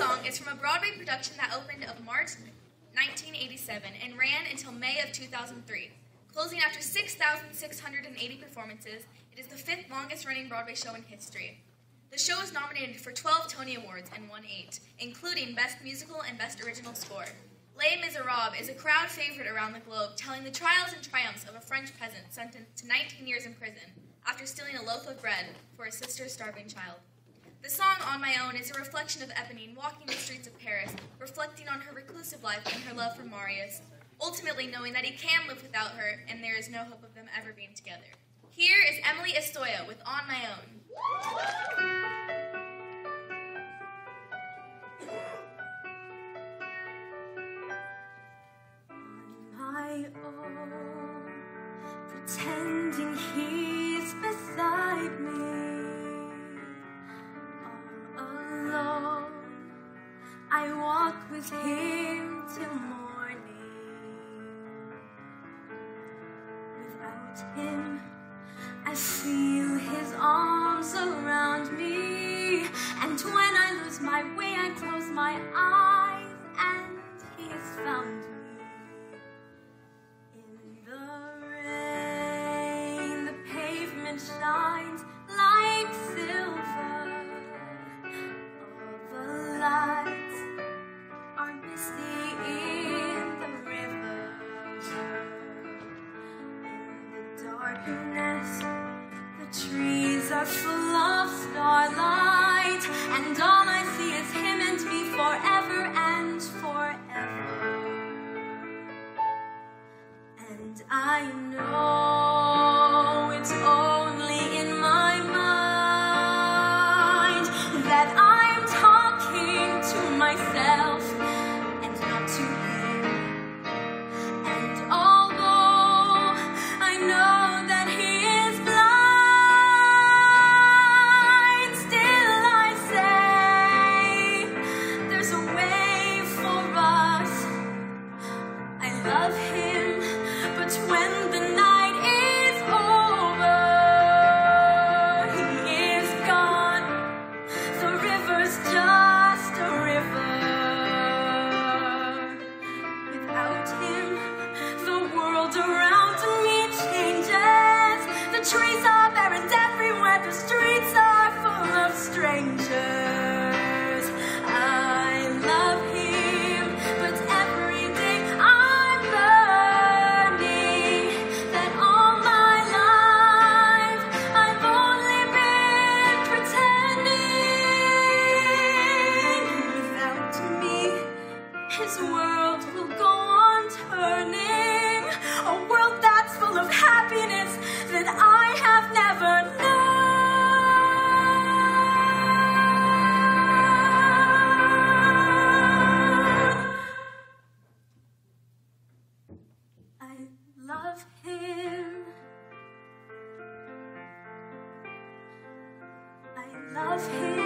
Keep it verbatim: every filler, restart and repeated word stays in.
song is from a Broadway production that opened in March nineteen eighty-seven and ran until May of two thousand three. Closing after six thousand six hundred eighty performances, it is the fifth longest-running Broadway show in history. The show was nominated for twelve Tony Awards and won eight, including Best Musical and Best Original Score. Les Miserables is a crowd favorite around the globe, telling the trials and triumphs of a French peasant sentenced to nineteen years in prison after stealing a loaf of bread for his sister's starving child. The song, On My Own, is a reflection of Eponine walking the streets of Paris, reflecting on her reclusive life and her love for Marius, ultimately knowing that he can live without her and there is no hope of them ever being together. Here is Emilee Estoya with On My Own. Pretending he's beside me, all alone I walk with him till morning. Without him I feel his arms around me, and when I lose my way I close my eyes and he's found me. Shines like silver, all the lights are misty in the river. In the darkness, the trees are full of starlight, and all I see is him and me forever and forever. And I know it's all love him.